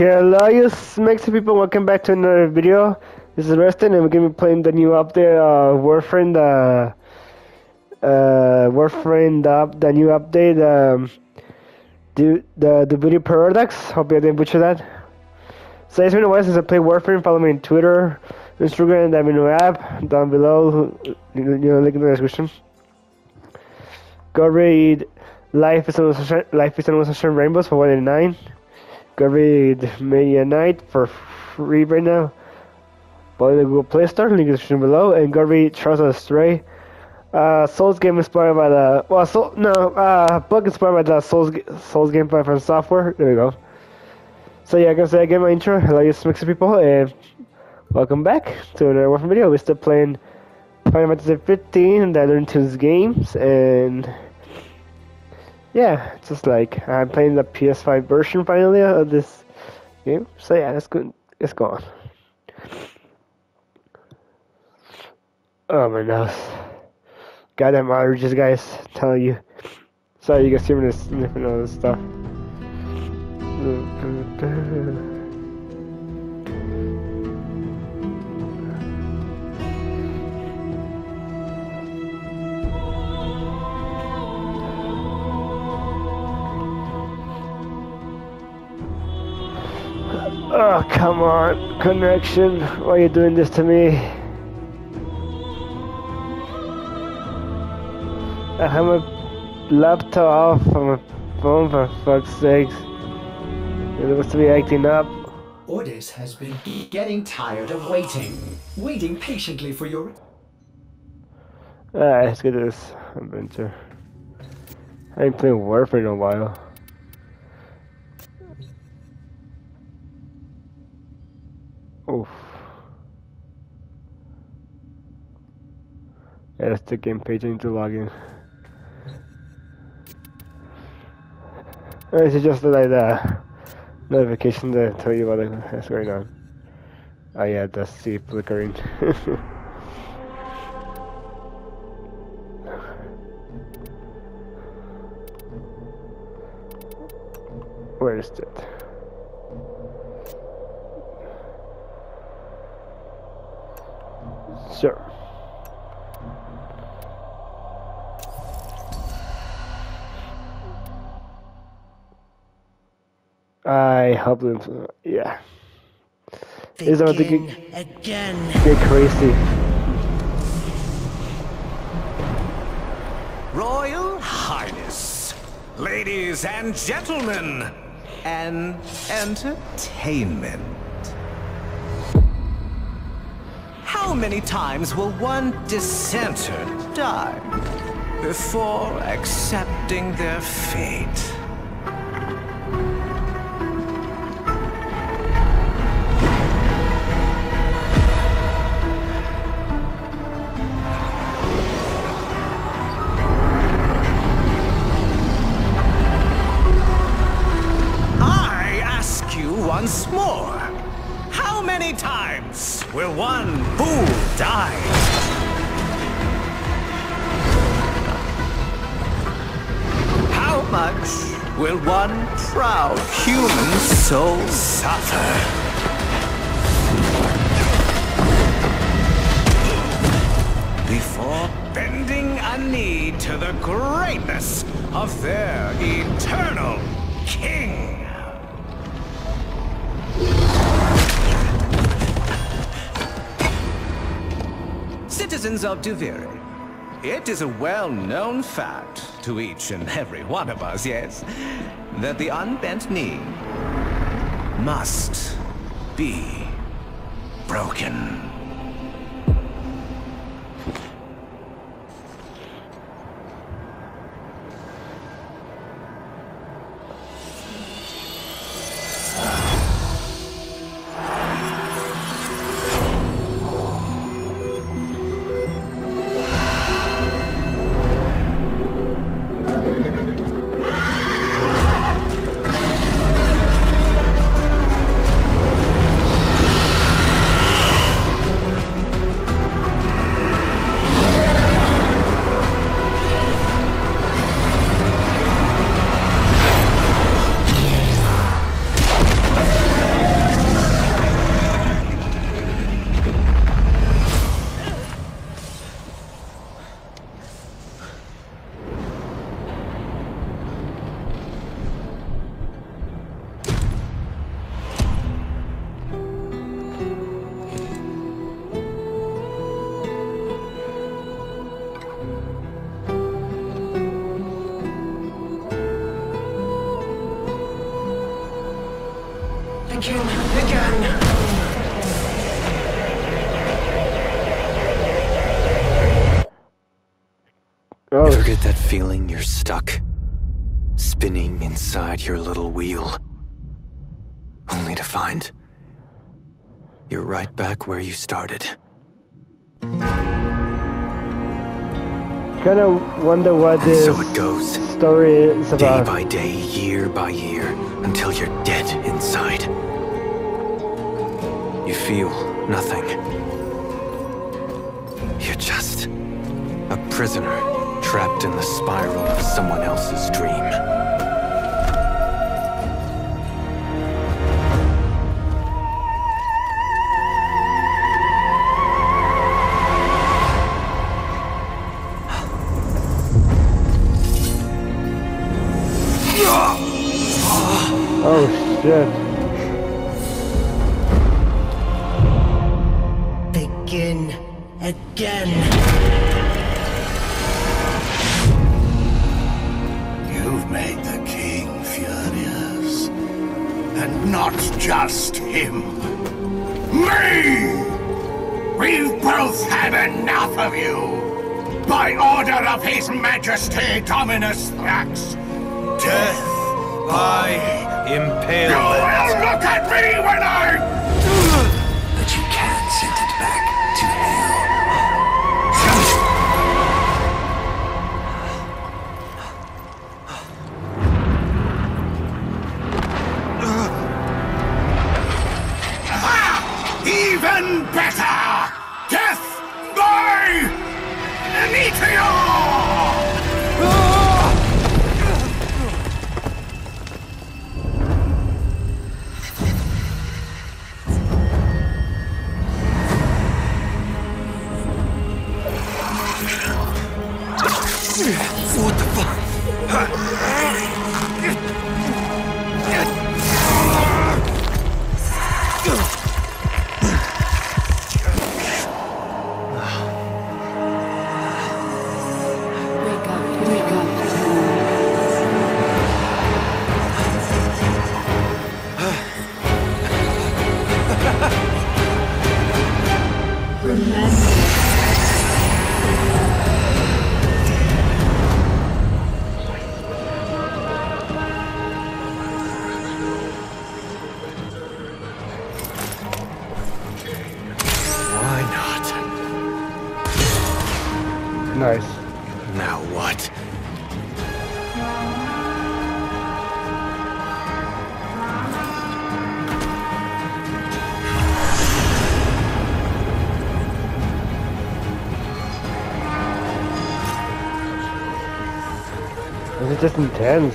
Hello you smexy people, welcome back to another video. This is RedStain and we're going to be playing the new update, Warframe, the new update, the Duviri Paradox. Hope you didn't butcher that. So it's been a while since I played Warframe. Follow me on Twitter, Instagram, and the Amino app down below, link in the description. Go read Life is an Sunshine Rainbows for $1.99. Garvey Maniac Knight for free right now. Buy the Google Play Store, link in the description below. And Garvey Trials of the Astray, Souls game inspired by the book inspired by the Souls game by FromSoftware. There we go. So yeah, I can say again my intro. Hello, you smexy people, and welcome back to another Warframe video. We're still playing Final Fantasy XV and the other two games, and yeah, it's just like I'm playing the PS5 version finally of this game. So yeah, that's good. Let's go on. Oh my nose! Goddamn allergies, guys. I'm telling you. Sorry, you guys hear me sniffing all this stuff. Oh, come on, connection, why are you doing this to me? I have my laptop off on my phone, for fuck's sakes. It looks to be acting up. Ordis has been getting tired of waiting patiently for your... Alright, let's get this adventure. I ain't playing Warframe in a while. Oof. Yeah, that's the game page, I need to log in. It's just like the notification that I tell you about what's going on. Oh yeah, that's the flickering. Where is it? Sure. I hope them. Yeah. It's about to get crazy. Royal Highness, ladies and gentlemen, and entertainment. How many times will one dissenter die before accepting their fate? I ask you once more, how many times will one fool die? How much will one proud human soul suffer? Before bending a knee to the greatness of their eternal king. Citizens of Duviri, it is a well-known fact to each and every one of us, yes, that the unbent knee must be broken. begin again. Oh. Ever get that feeling you're stuck? Spinning inside your little wheel. Only to find you're right back where you started. Kind of wonder what this story is about. Day by day, year by year, until you're dead inside. You feel nothing. You're just a prisoner trapped in the spiral of someone else's dream. Oh shit. Begin again. You've made the king furious. And not just him. Me! We've both had enough of you! By order of His Majesty Dominus Thrax, death by... impaled. You will look at me when I... But you can send it back to hell. Even better! Death by meteor! What the fuck? Wake up. Remember. Nice. Now what? This is just intense.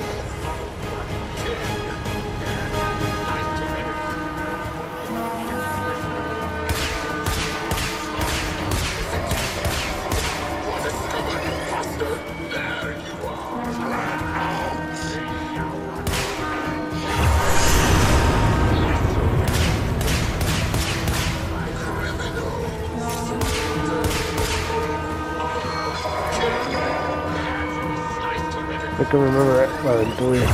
I can remember it well in blue.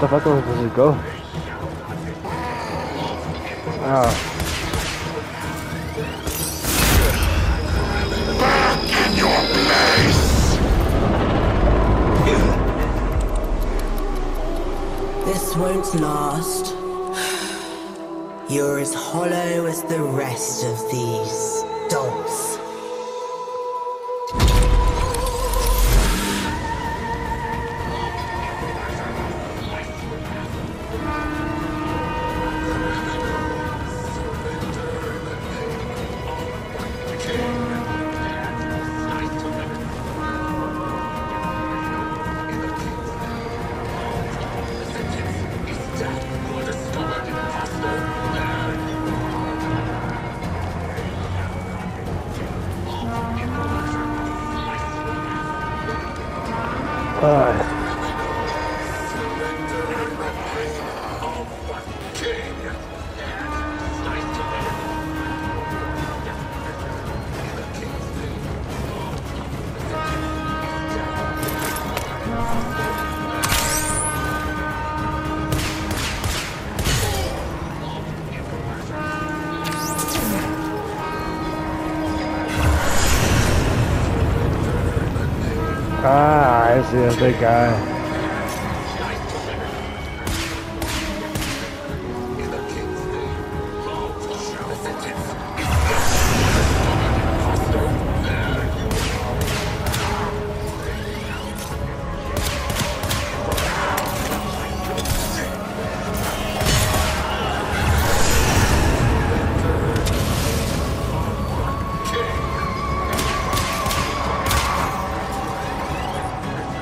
The fuck was supposed to go? Oh. Back in your place. This won't last. You're as hollow as the rest of these dolls. Ah, I see a big guy.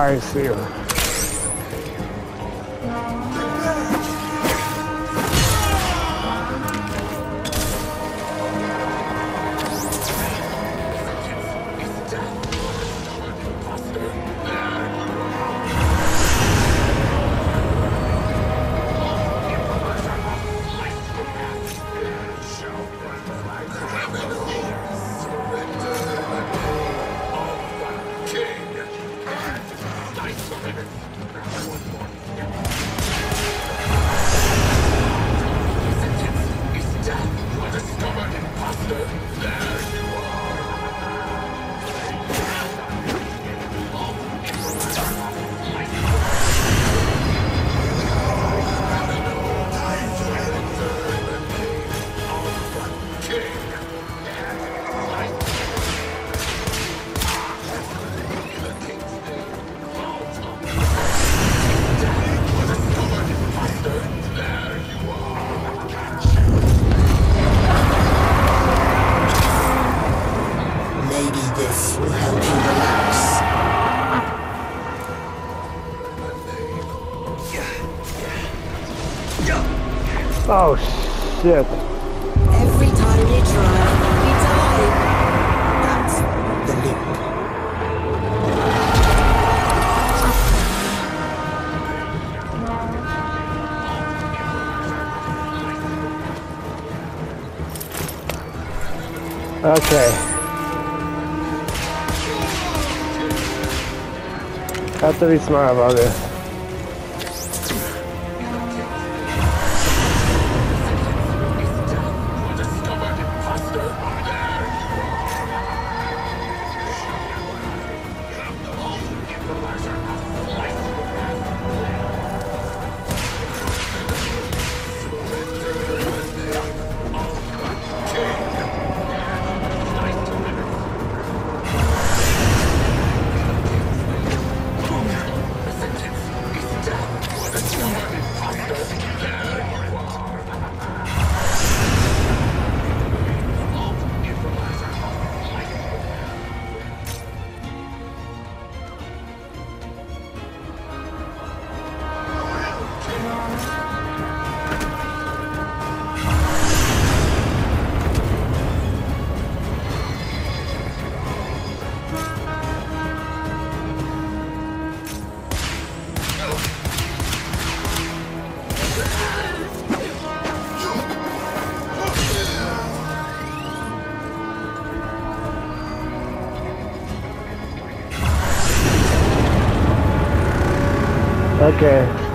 I see her. Oh shit. Every time you try, you die. That's the loop. Okay. Have to be smart about this.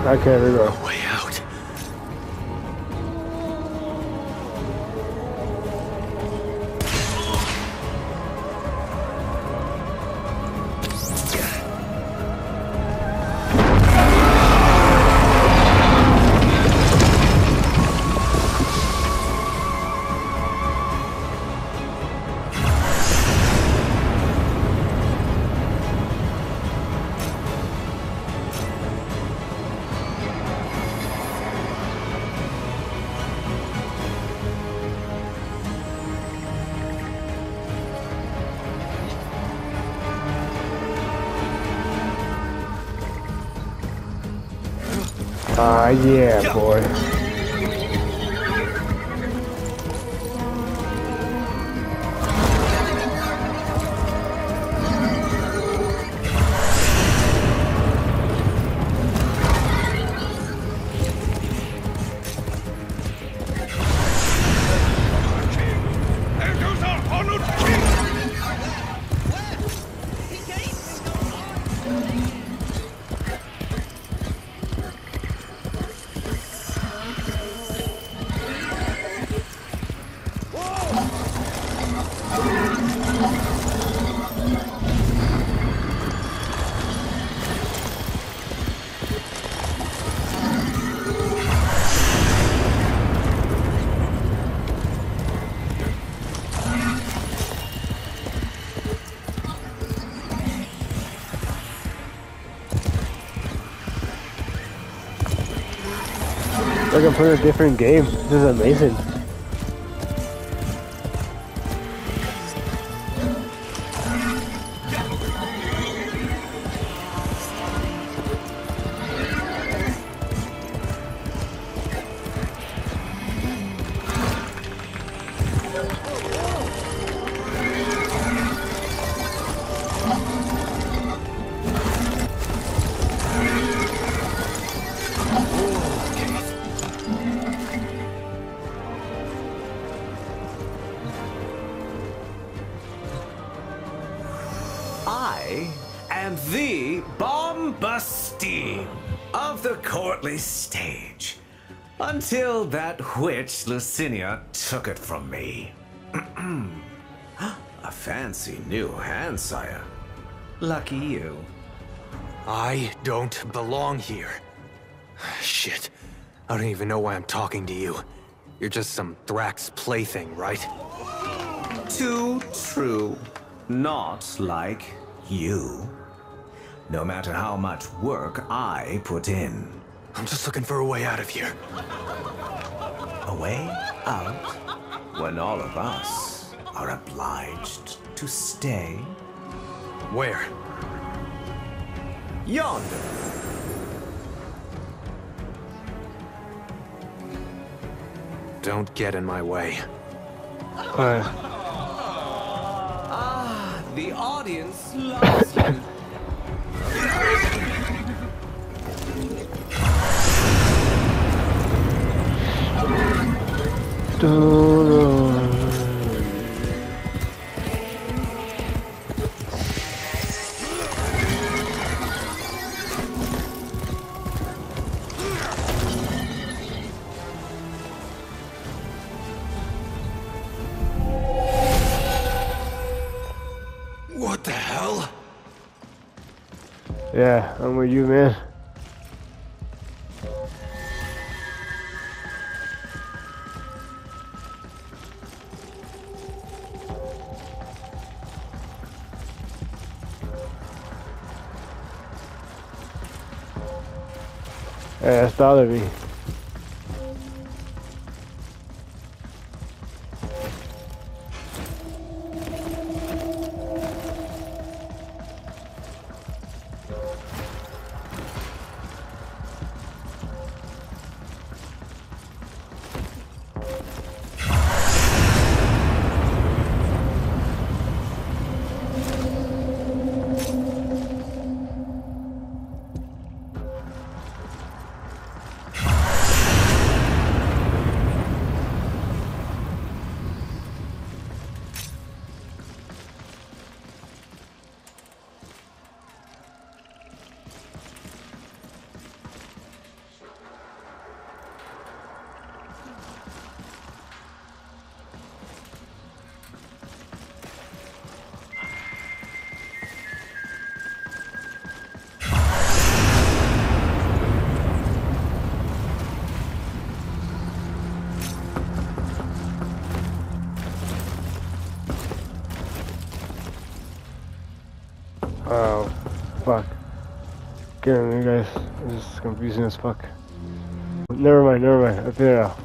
Okay, we go. Way out. Yeah, boy. I can play a different game. This is amazing. Until that witch, Lucinia, took it from me. A fancy new hand, sire. Lucky you. I don't belong here. Shit. I don't even know why I'm talking to you. You're just some Thrax plaything, right? Too true. Not like you. No matter how much work I put in. I'm just looking for a way out of here. A way out? When all of us are obliged to stay? Where? Yonder. Don't get in my way. Ah, the audience loves you. What the hell? Yeah, I'm with you, man. Yeah, that's bothered me. Damn, you guys, this is confusing as fuck. Never mind, never mind. I figured it out.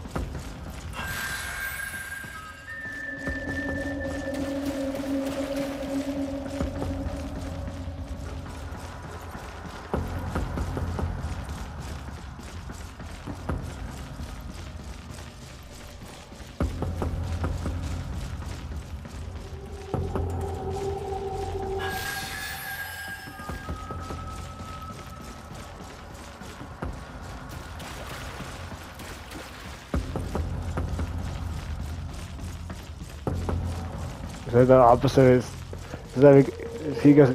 So the officer is that he goes.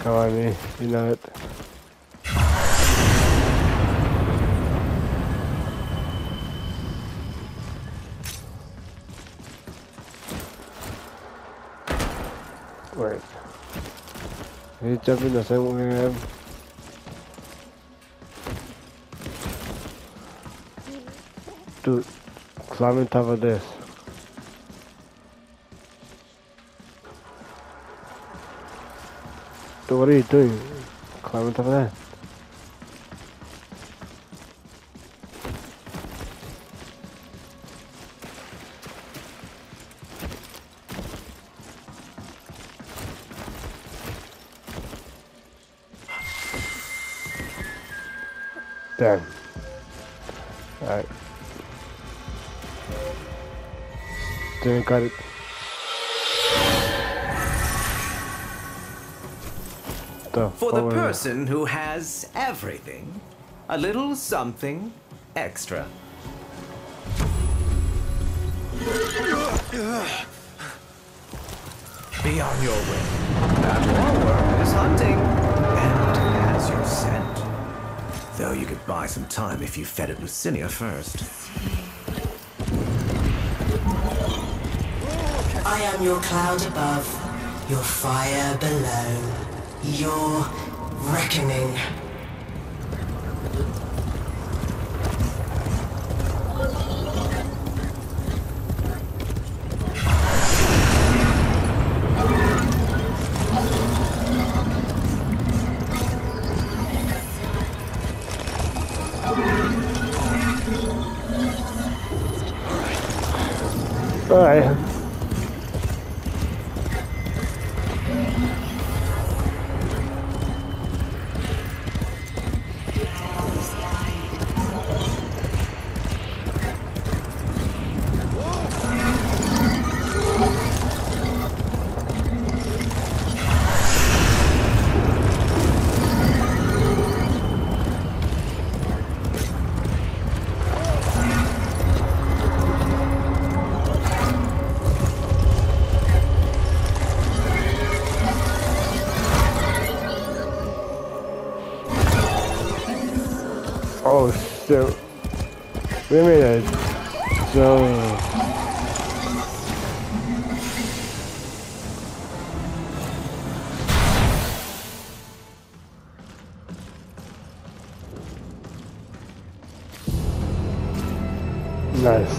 Come on, me, you know it. Wait. He's jumping the same way I am. Dude, climb on top of this. Dude, what are you doing? Climb on top of that. Damn. Alright. Didn't got it. For the person who has everything, a little something extra. Be on your way. That warworm is hunting and has your scent. Though you could buy some time if you fed it Lucinia first. I am your cloud above, your fire below, your reckoning. So, we made it. So, nice.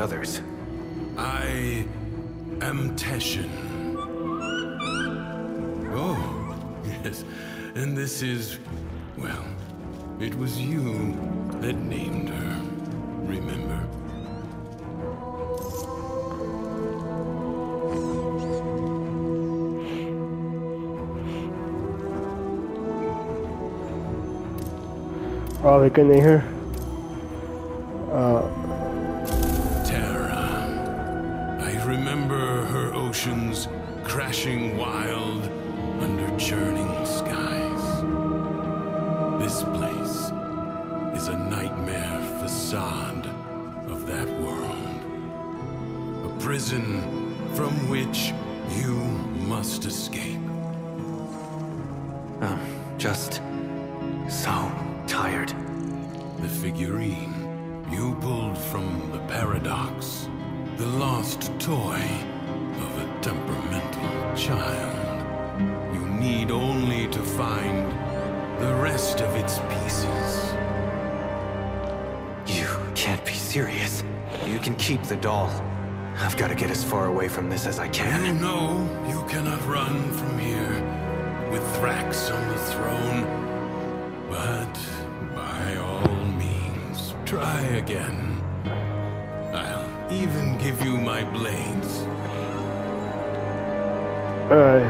Others. I am Teshin. Oh, yes. And this is, well, it was you that named her, remember? Oh, they're gonna hear. Crashing wild under churning skies. This place is a nightmare facade of that world. A prison from which you must escape. I'm just so tired. The figurine you pulled from the paradox the last toy of a temperamental child. You need only to find the rest of its pieces. You can't be serious. You can keep the doll. I've got to get as far away from this as I can. You know you cannot run from here with Thrax on the throne, but by all means, try again. I'll even give you my blades. Nice.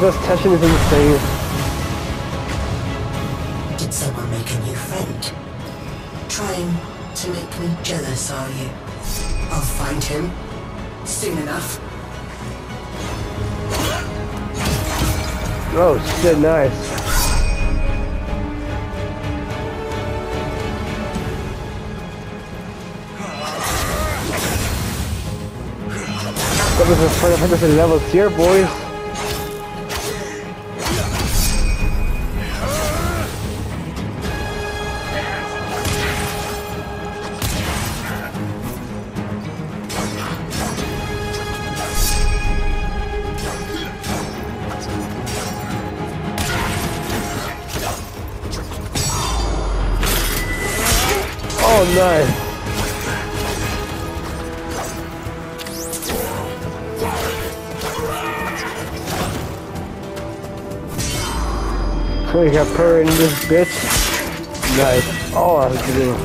This Teshin is insane. Did someone make a new friend? Trying to make me jealous, are you? I'll find him soon enough. Oh shit, nice. That was a Final Fantasy levels here, boys. Nice. We got her in this bitch. Nice. Oh, I was kidding.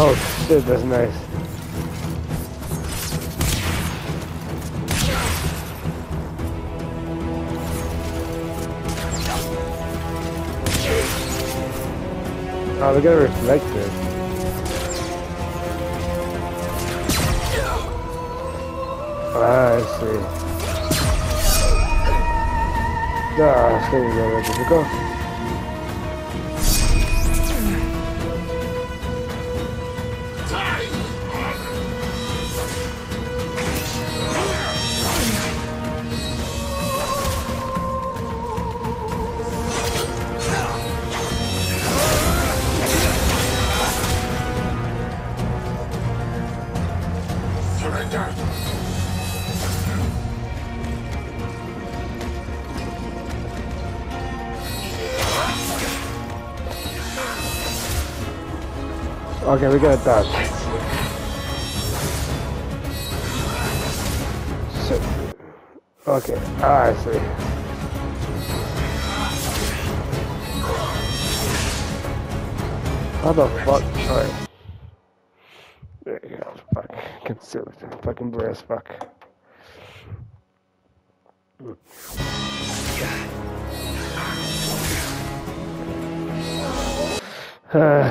Oh shit, that's nice. Oh, we gotta reflect this. Ah, I see. Ah, so we gotta let this go. Okay, we got that. Shit. Okay, I see. How the fuck? Alright. There you go. Fuck. Conceal it. Fucking blur as fuck.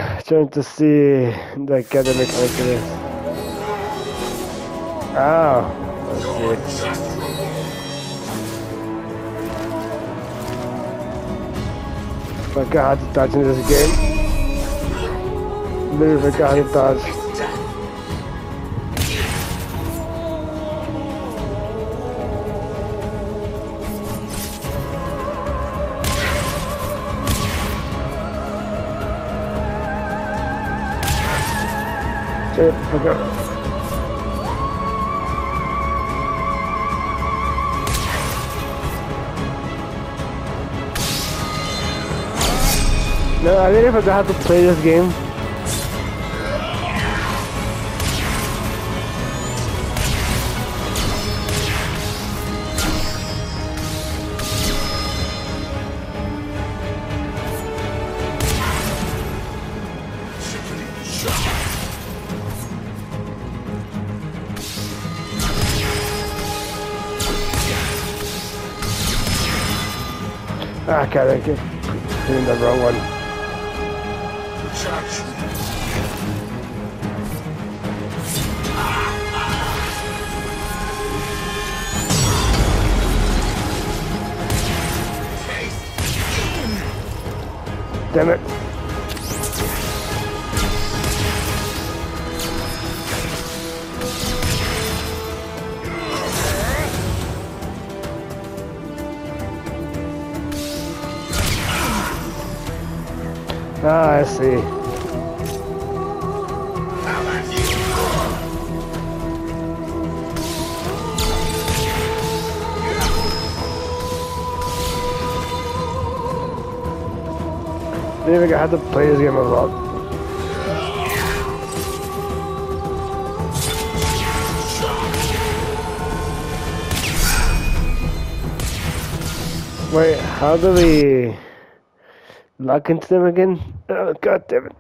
Trying to see the academic like this. Oh, let's see. Forgot how to dodge in this game. Literally forgot how to dodge. Shit, I got it. No, I really forgot how to play this game. Ah, God, I keep doing the wrong one. Damn it. Ah, I see. Didn't even have to play this game a lot. Wait, how do we lock into them again? Oh, God damn it.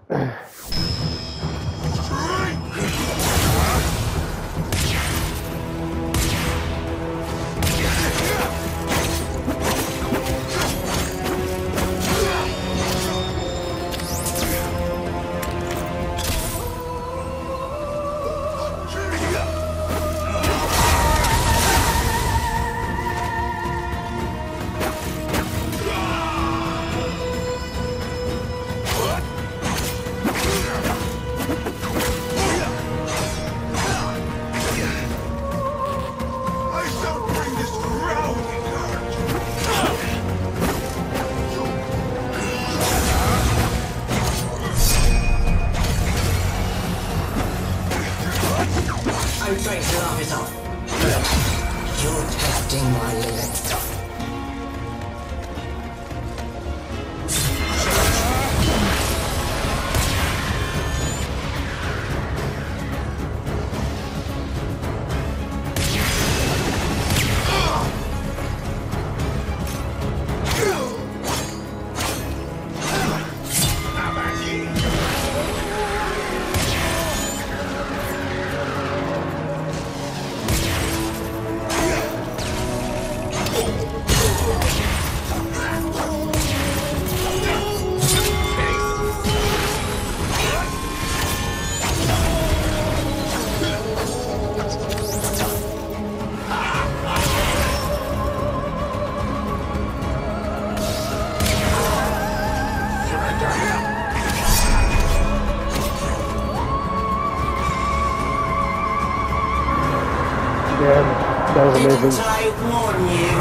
Didn't I warn you?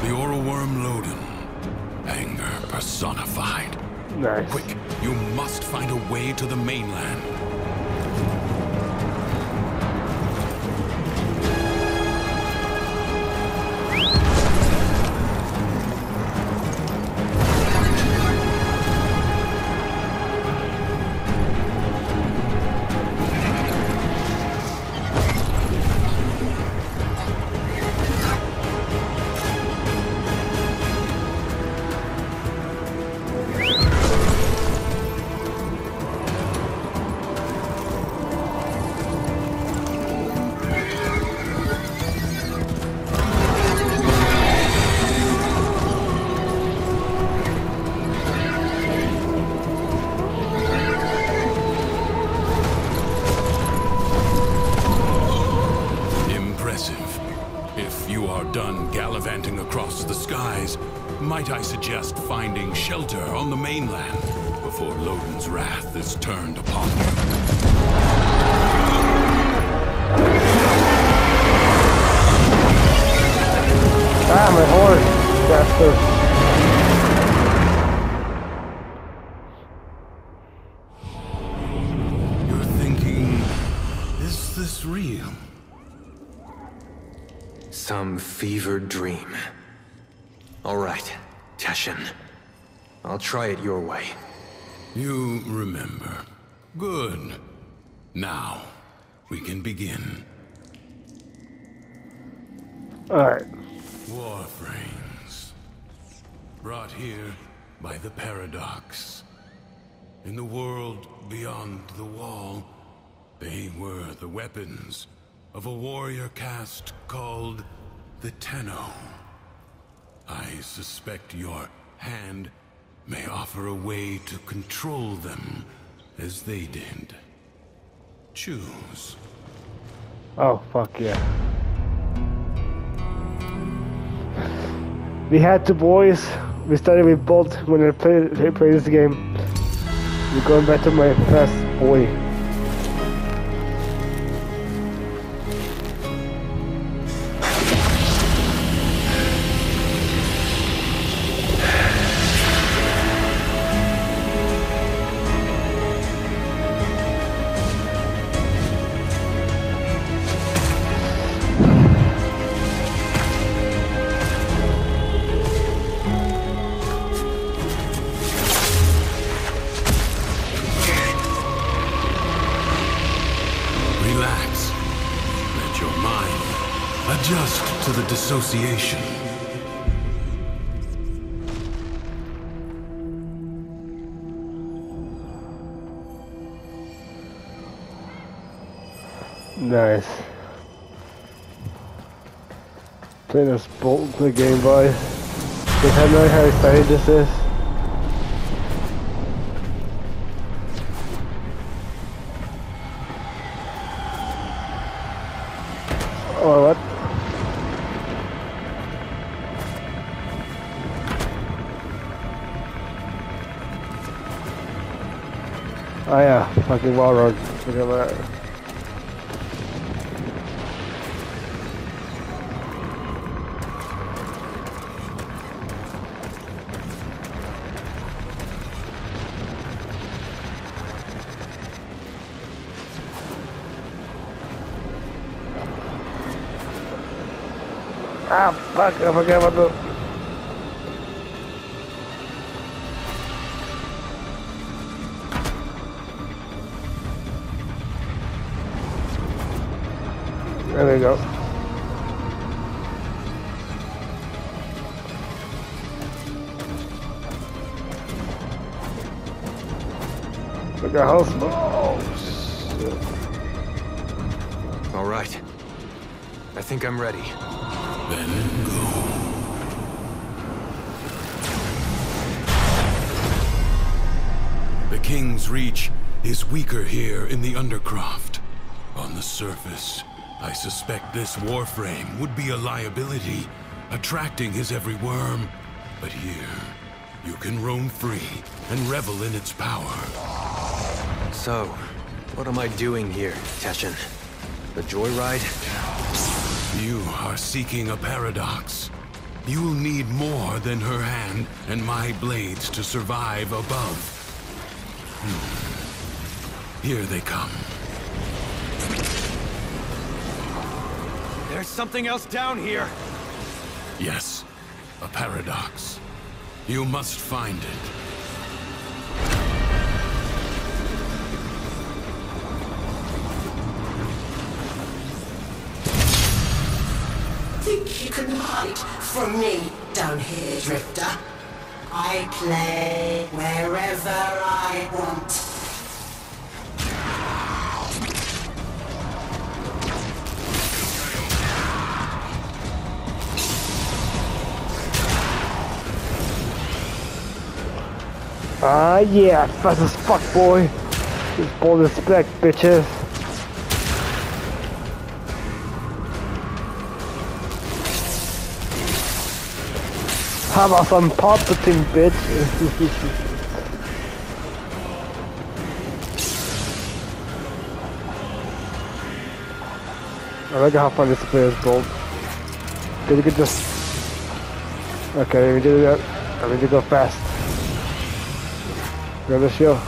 The oral worm Loden, anger personified. Nice. Quick, you must find a way to the mainland. Might I suggest finding shelter on the mainland before Loden's wrath is turned upon you? Ah, my horse! faster. Real. Some fevered dream. All right, Teshin. I'll try it your way. You remember. Good. Now, we can begin. All right. Warframes. Brought here by the Paradox. In the world beyond the wall, they were the weapons of a warrior caste called the Tenno. I suspect your hand may offer a way to control them as they did. Choose. Oh, fuck yeah. We had two boys. We started with both when I played this game. We're going back to my first boy. Association. Nice. Play this bolt to the Game Boy. You have no idea how excited this is. Oh, what? Oh yeah, fucking wall run. Look at that. Ah, fuck, I forgot about the... There we go. Look at how small. Oh, shit. All right. I think I'm ready. Then go. The King's reach is weaker here in the Undercroft. On the surface, I suspect this Warframe would be a liability, attracting his every worm. But here, you can roam free and revel in its power. So, what am I doing here, Teshin? The joyride? You are seeking a paradox. You will need more than her hand and my blades to survive above. Here they come. There's something else down here! Yes, a paradox. You must find it. Think you can hide from me down here, Drifter? I play wherever I want. Ah, yeah, fast as fuck, boy. Just bold as spec, bitches. How about some puppeting, bitch? I like how fun this player is, bold. Did you get this? Okay, we do that. I need to go fast. Grab the shield.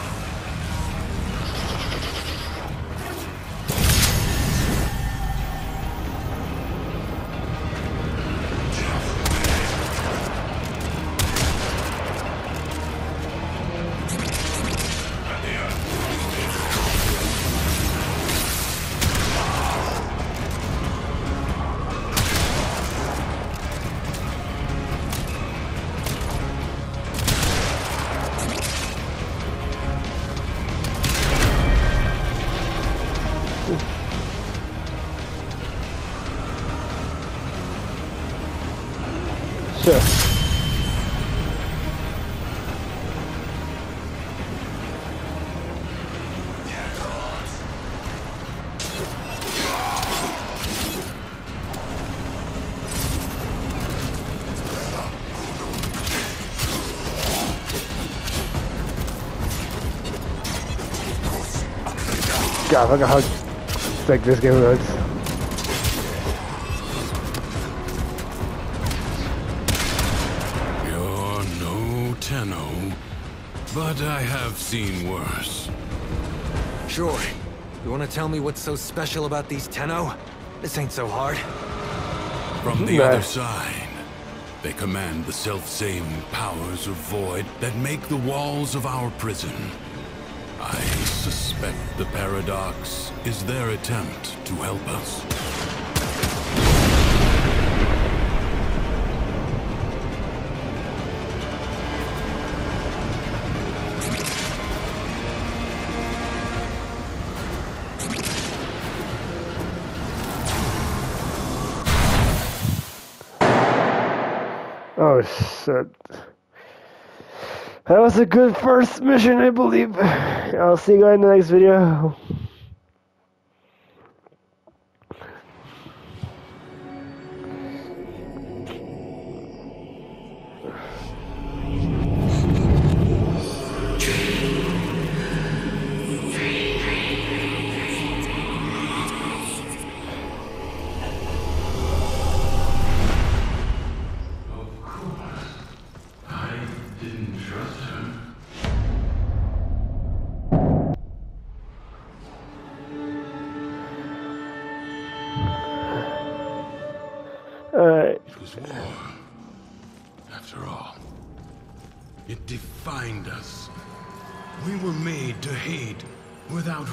God, look at how sick this game looks. You're no Tenno, but I have seen worse. Sure. You want to tell me what's so special about these Tenno? This ain't so hard. From the other side, they command the self-same powers of void that make the walls of our prison. I suspect the paradox is their attempt to help us. Oh, shit. That was a good first mission, I believe. I'll see you guys in the next video.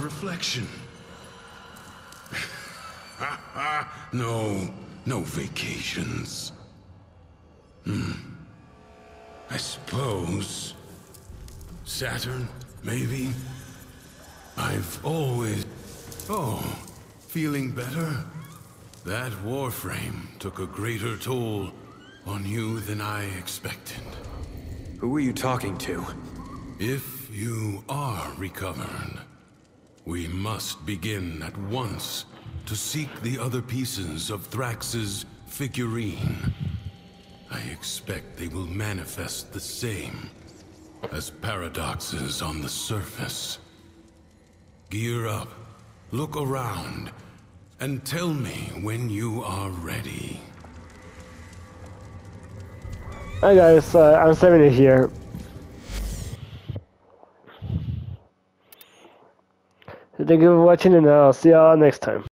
Reflection. No vacations. I suppose Saturn, maybe. I've always... Oh, feeling better? That Warframe took a greater toll on you than I expected. Who are you talking to? If you are recovered, we must begin at once to seek the other pieces of Thrax's figurine. I expect they will manifest the same as paradoxes on the surface. Gear up, look around, and tell me when you are ready. Hi guys, I'm 70 here. Thank you for watching, and I'll see y'all next time.